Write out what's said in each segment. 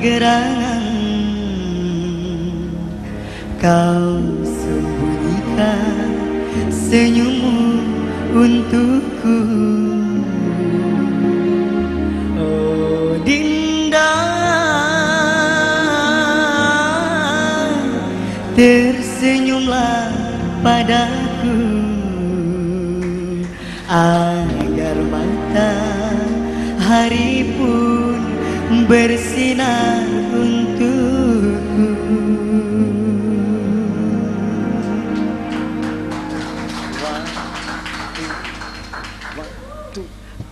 gerangan kau sembunyikan senyummu untukku. Oh Dinda, tersenyumlah padaku agar mata hari pun bersinar untukku.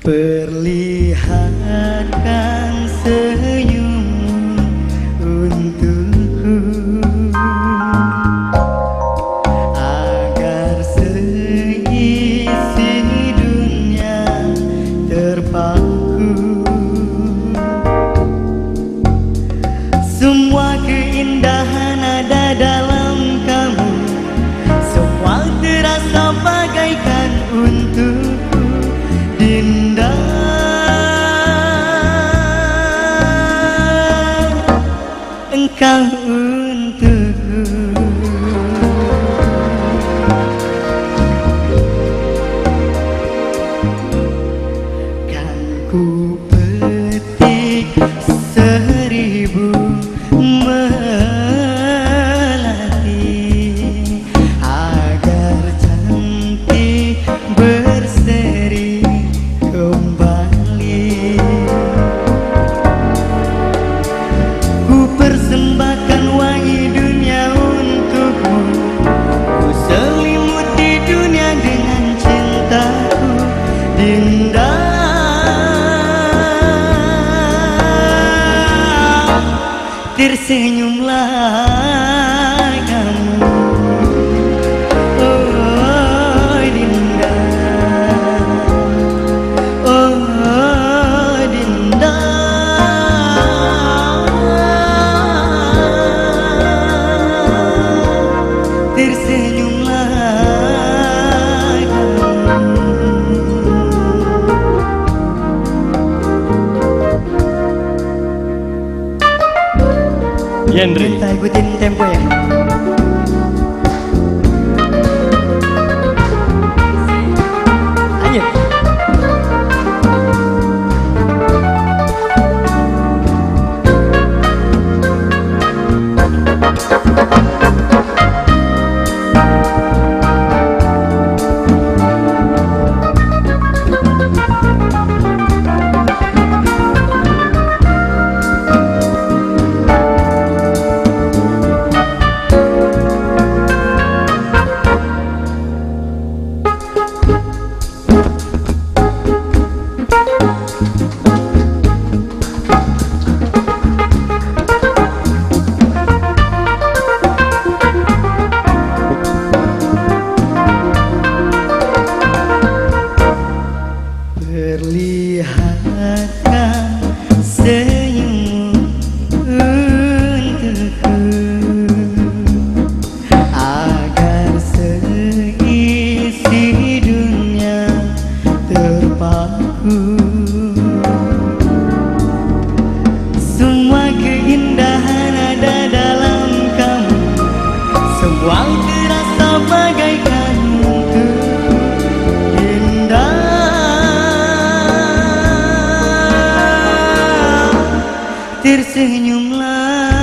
Perlihatkan senyummu untukku agar seisi dunia terpaku. Semua keindahan ada dalam kamu, semua terasa bagaikan untukku. Dinda, engkau untukku. Kan ku petik 1000 melati agar cantik berseri kembali. Ku persembahkan wangi dunia untukmu, ku selimuti dunia dengan cintaku. Dinda, tersenyumlah. Kita ikutin tempo ya. Lanjut. Perlihatkan senyum untukku agar seisi dunia terpaku. Semua keindahan ada dalam kamu, semua terasa bagaikan untukku. Indah, tersenyumlah.